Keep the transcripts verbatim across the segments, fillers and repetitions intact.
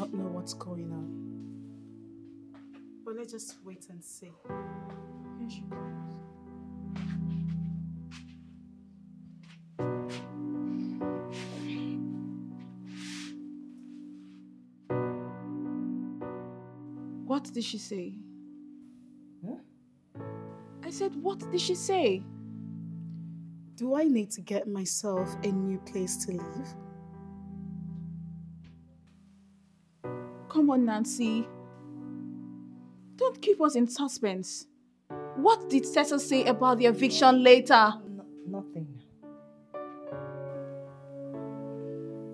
not know what's going on. But let's just wait and see. Here she comes. What did she say? Huh? I said, what did she say? Do I need to get myself a new place to live? Come on, Nancy. Don't keep us in suspense. What did Cecil say about the eviction later? No, nothing.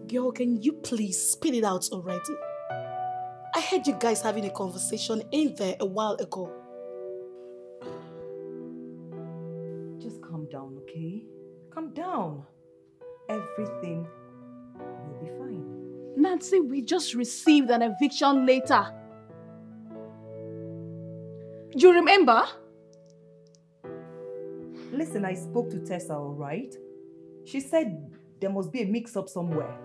Girl, can you please spit it out already? I heard you guys having a conversation in there a while ago. Just calm down, okay? Calm down. Everything will be fine. Nancy, we just received an eviction letter. You remember? Listen, I spoke to Tessa, all right? She said there must be a mix-up somewhere.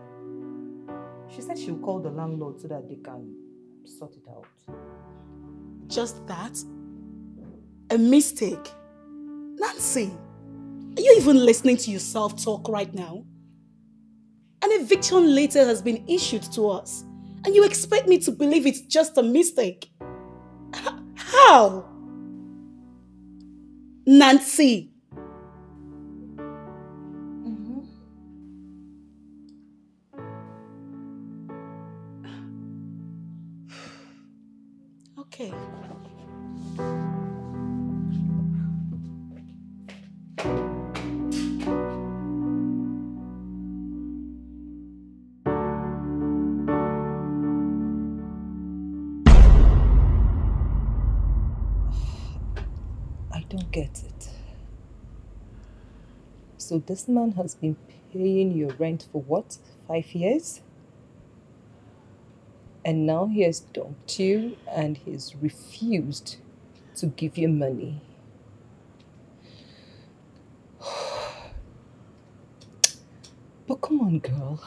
She said she'll call the landlord so that they can sort it out. Just that? A mistake? Nancy, are you even listening to yourself talk right now? An eviction letter has been issued to us, and you expect me to believe it's just a mistake? How? Nancy! Okay. I don't get it. So this man has been paying your rent for what? Five years? And now he has dumped you and he's refused to give you money. But come on, girl.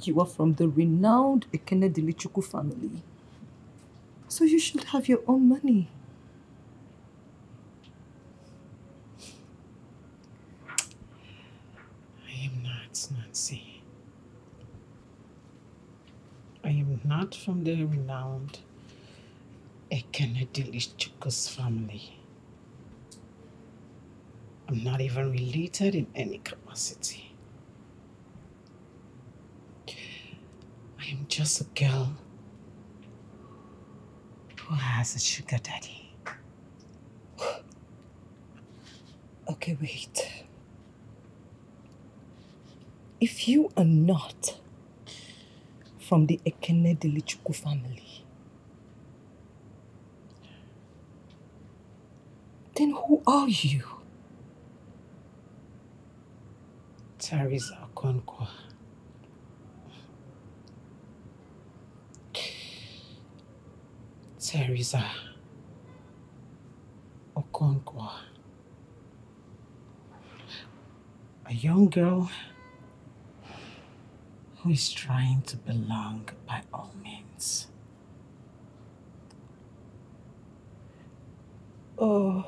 You are from the renowned Ekenedilichukwu family. So you should have your own money. I am not, Nancy. I am not from the renowned Ekenedilichukwu's family. I'm not even related in any capacity. I am just a girl who has a sugar daddy. Okay, wait. If you are not from the Ekenedilichukwu family, then who are you? Teresa Okonkwo. Teresa Okonkwo. A young girl who is trying to belong by all means. Oh.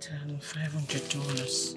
sent um, five hundred dollars.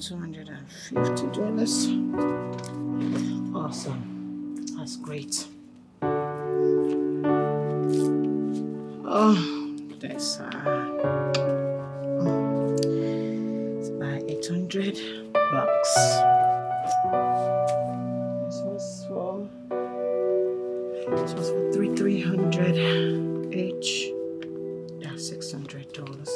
two hundred fifty dollars. Awesome. That's great. Oh, that's uh, it's about eight hundred bucks. This was for this was for three three hundred each. That's six hundred dollars.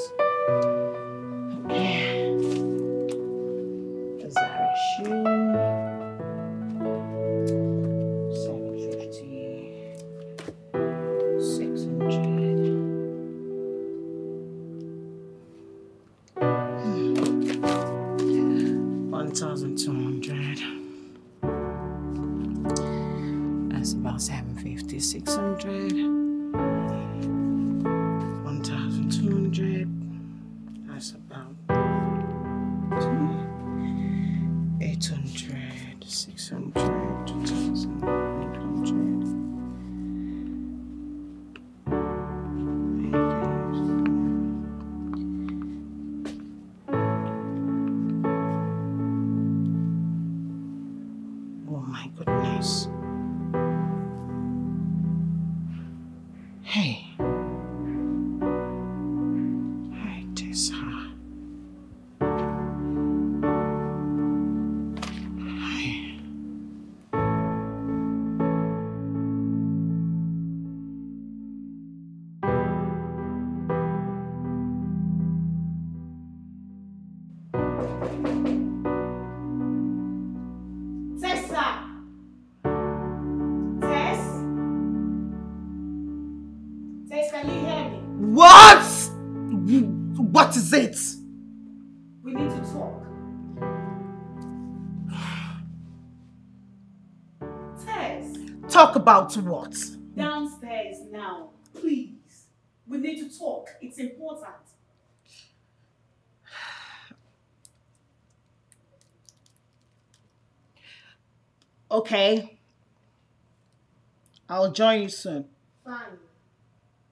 Okay. About what? Downstairs now, please. We need to talk. It's important. Okay. I'll join you soon. Fine.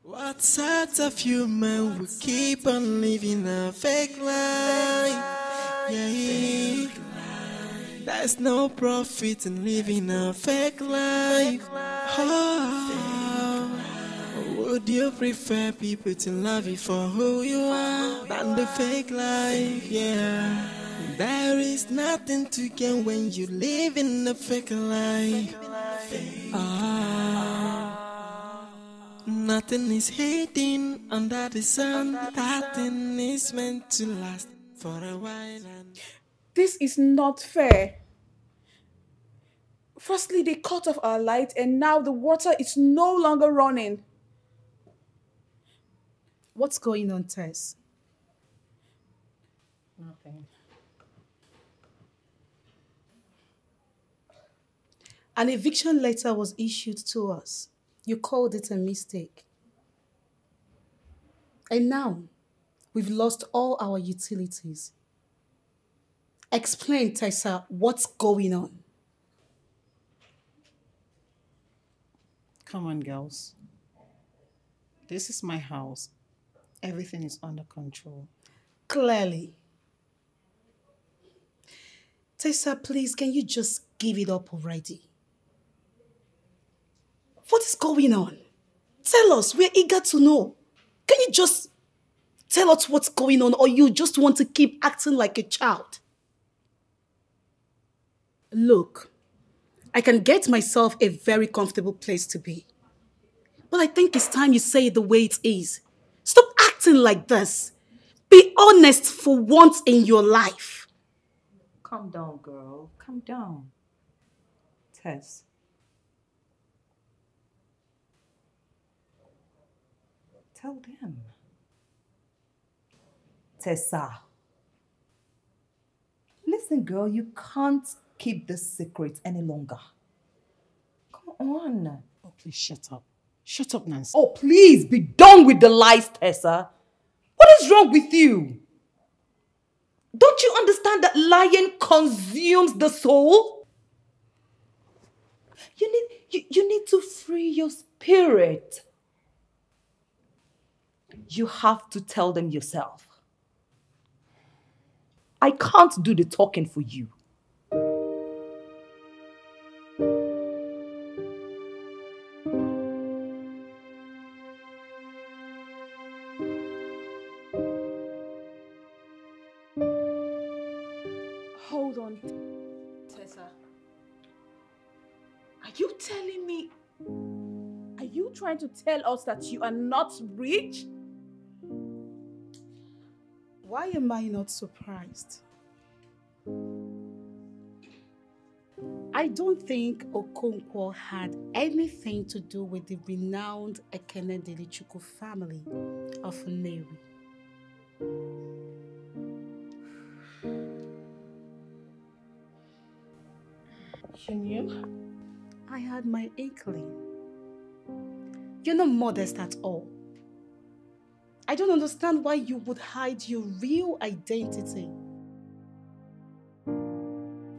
What sort of human will keep on living a fake life? Yeah. There's no profit in living a fake life. Fake life. Oh, fake life. Would you prefer people to love you for who you are than the fake life? Yeah. There is nothing to gain when you live in a fake life. Ah. Nothing is hidden under the sun. Nothing is meant to last for a while. And this is not fair. Firstly, they cut off our light, and now the water is no longer running. What's going on, Tess? Nothing. An eviction letter was issued to us. You called it a mistake. And now, we've lost all our utilities. Explain, Tessa, what's going on? Come on, girls. This is my house. Everything is under control. Clearly. Tessa, please, can you just give it up already? What is going on? Tell us, we're eager to know. Can you just tell us what's going on, or you just want to keep acting like a child? Look, I can get myself a very comfortable place to be. But I think it's time you say it the way it is. Stop acting like this. Be honest for once in your life. Calm down, girl. Calm down. Tess. Tell them. Tessa. Listen, girl, you can't keep this secret any longer. Come on. Oh, please shut up. Shut up, Nancy. Oh, please be done with the lies, Tessa. What is wrong with you? Don't you understand that lying consumes the soul? You need, you, you need to free your spirit. You have to tell them yourself. I can't do the talking for you. Hold on, Tessa. Are you telling me? Are you trying to tell us that you are not rich? Why am I not surprised? I don't think Okonkwo had anything to do with the renowned Ekenedilichukwu family of Nnewi. You knew? I had my inkling. You're not modest at all. I don't understand why you would hide your real identity.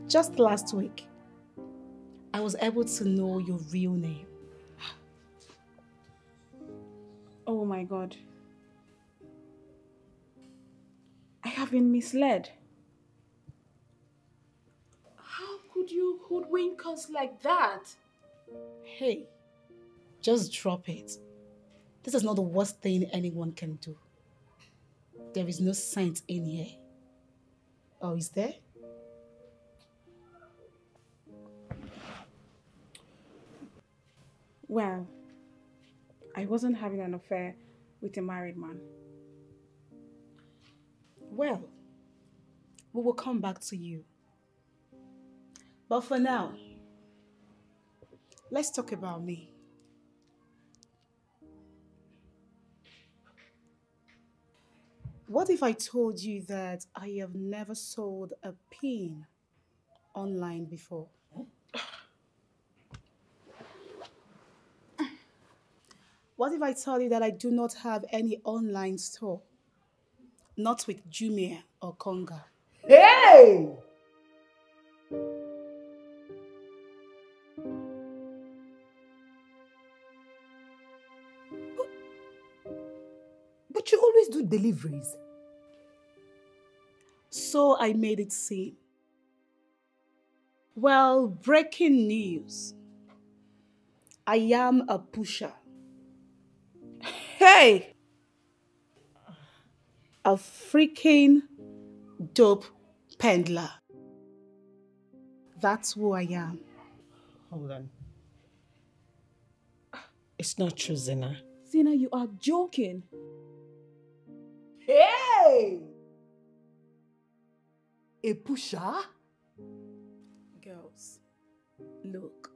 Just last week, I was able to know your real name. Oh my God. I have been misled. How could you hoodwink us like that? Hey, just drop it. This is not the worst thing anyone can do. There is no saint in here. Oh, is there? Well, I wasn't having an affair with a married man. Well, we will come back to you. But for now, let's talk about me. What if I told you that I have never sold a pin online before? What if I told you that I do not have any online store? Not with Jumia or Konga. Hey! But you always do deliveries. So I made it seem. Well, breaking news. I am a pusher. Hey! A freaking dope peddler. That's who I am. Hold on. It's not true, Zina. Zina, you are joking. Hey! A pusher? Girls, Look,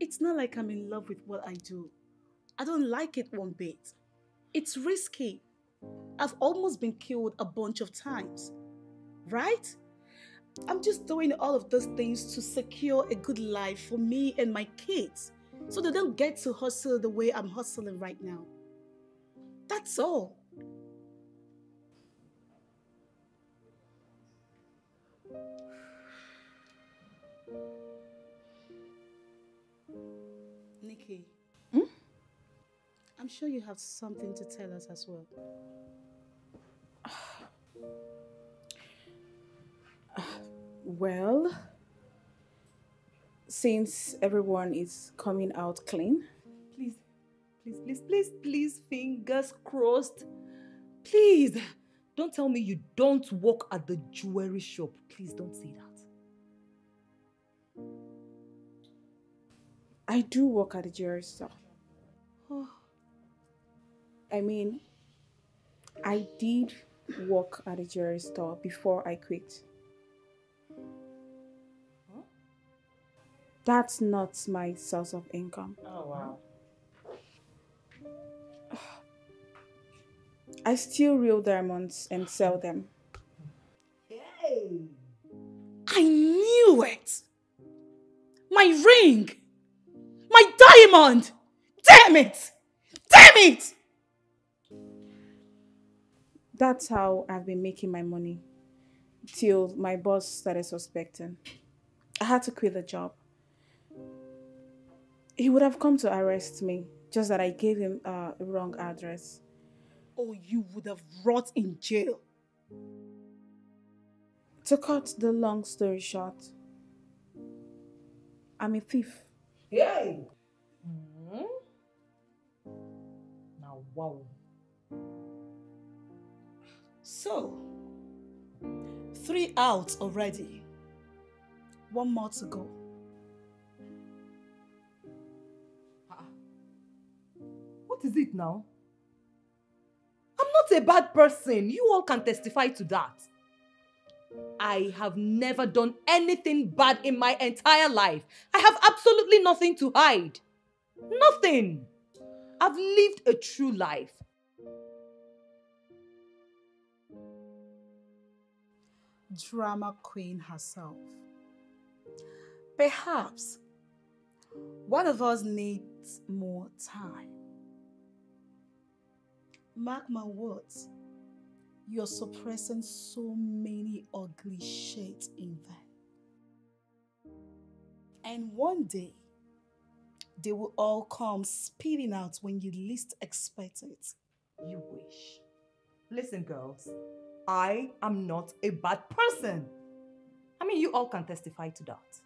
it's not like I'm in love with what I do. I don't like it one bit. It's risky. I've almost been killed a bunch of times, right? I'm just doing all of those things to secure a good life for me and my kids so they don't get to hustle the way I'm hustling right now. That's all. Nikki, hmm? I'm sure you have something to tell us as well. Well, since everyone is coming out clean, please, please, please, please, please, fingers crossed. Please, don't tell me you don't work at the jewelry shop. Please don't say that. I do work at the jewelry shop. Oh. I mean, I did work at a jewelry store before I quit. Huh? That's not my source of income. Oh, wow. I steal real diamonds and sell them. Hey! I knew it! My ring! My diamond! Damn it! Damn it! That's how I've been making my money, till my boss started suspecting. I had to quit the job. He would have come to arrest me, just that I gave him uh, a wrong address. Oh, you would have rot in jail. To cut the long story short, I'm a thief. Yay! Mm-hmm. Now, wow. So, three out already. One more to go. Uh, what is it now? I'm not a bad person. You all can testify to that. I have never done anything bad in my entire life. I have absolutely nothing to hide. Nothing. I've lived a true life. Drama queen herself. Perhaps one of us needs more time. Mark my words, you're suppressing so many ugly shades in there. And one day, they will all come spilling out when you least expect it. You wish. Listen, girls. I am not a bad person. I mean, you all can testify to that.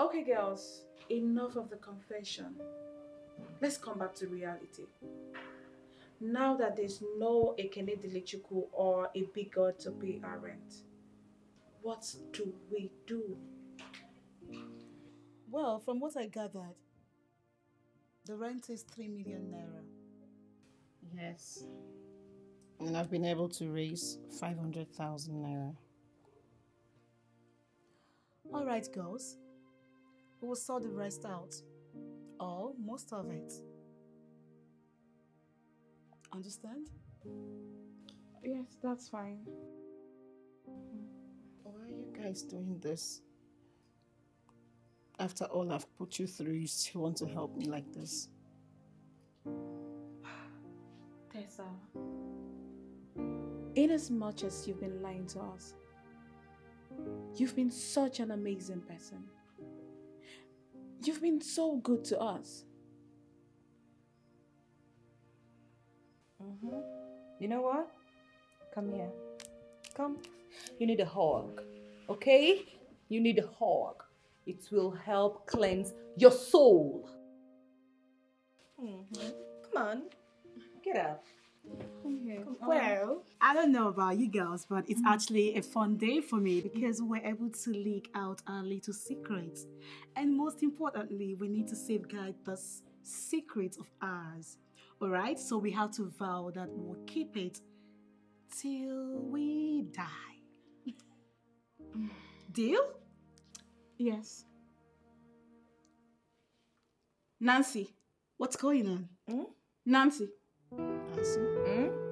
Okay, girls, enough of the confession. Let's come back to reality. Now that there's no Ekenedilichukwu or a big god to pay our rent, what do we do? Well, from what I gathered, the rent is three million naira. Yes. And I've been able to raise five hundred thousand naira. All right, girls. We will sort the rest out. Or most of it. Understand? Yes, that's fine. Why are you guys doing this? After all I've put you through, you still want to help me like this? Tessa. Inasmuch as you've been lying to us, you've been such an amazing person. You've been so good to us. Mm-hmm. You know what? Come here. Come. You need a hug, okay? You need a hug. It will help cleanse your soul. Mm-hmm. Come on. Get up. Okay. Well, I don't know about you girls, but it's actually a fun day for me because we were able to leak out our little secrets. And most importantly, we need to safeguard this secret of ours. Alright? So we have to vow that we'll keep it till we die. Deal? Yes. Nancy, what's going on? Mm? Nancy. Nancy? Mm?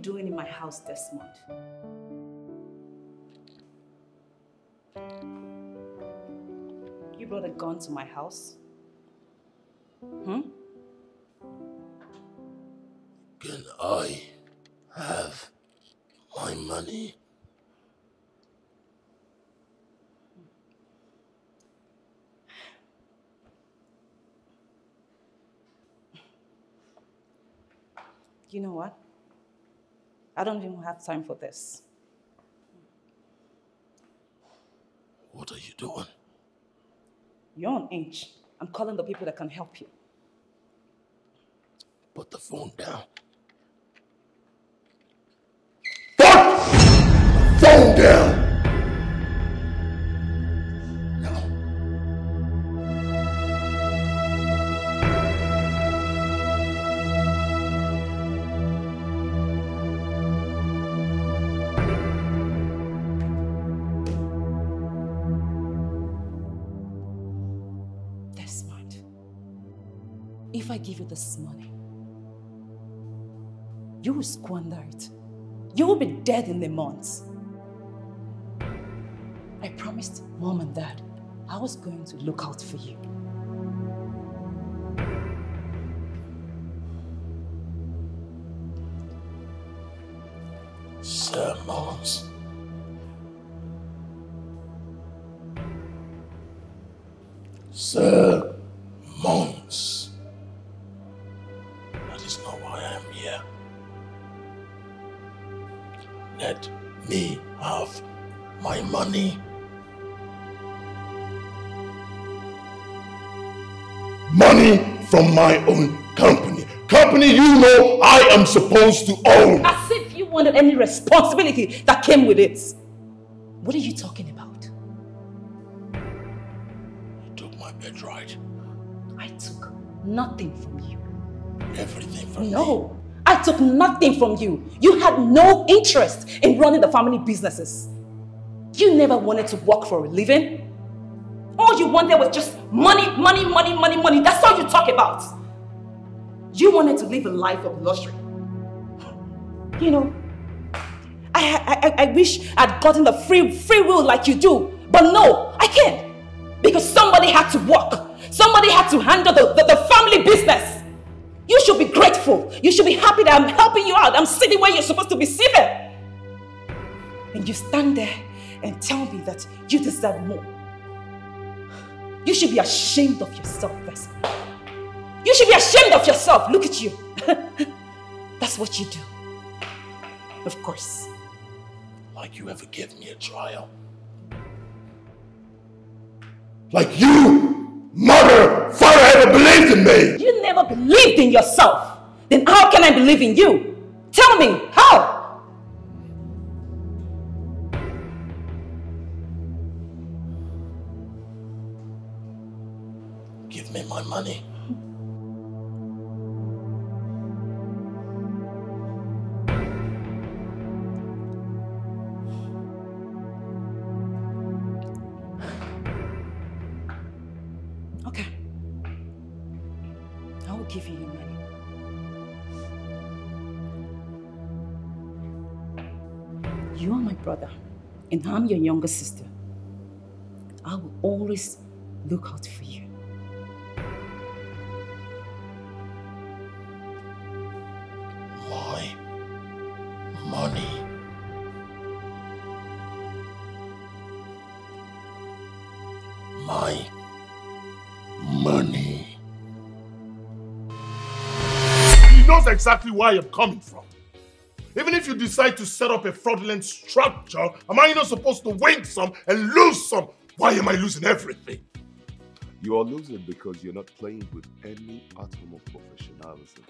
Doing in my house this month? You brought a gun to my house? Hmm? Can I have my money? You know what? I don't even have time for this. What are you doing? You're on edge. I'm calling the people that can help you. Put the phone down. Put the phone down! If I give you this money, you will squander it. You will be dead in a month. I promised Mom and Dad I was going to look out for you. Sir, Moms. Sir, Moms. Let me have my money. Money from my own company. Company you know I am supposed to own. As if you wanted any responsibility that came with it. What are you talking about? You took my birthright. I took nothing from you. Everything from me. No. I took nothing from you. You had no interest in running the family businesses. You never wanted to work for a living. All you wanted was just money, money, money, money, money. That's all you talk about. You wanted to live a life of luxury. You know, I, I, I wish I'd gotten the free, free will like you do. But no, I can't. Because somebody had to work. Somebody had to handle the, the, the family business. You should be grateful. You should be happy that I'm helping you out. I'm sitting where you're supposed to be sitting. And you stand there and tell me that you deserve more. You should be ashamed of yourself, Bess. You should be ashamed of yourself. Look at you. That's what you do. Of course. Like you ever gave me a trial. Like you! Mother, father ever believed in me. You never believed in yourself. Then how can I believe in you? Tell me, how? Give me my money. I will give you your money. You are my brother, and I'm your younger sister. I will always look out for you. My money. My money. He knows exactly where I'm coming from. Even if you decide to set up a fraudulent structure, am I not supposed to win some and lose some? Why am I losing everything? You are losing because you're not playing with any atom of professionalism.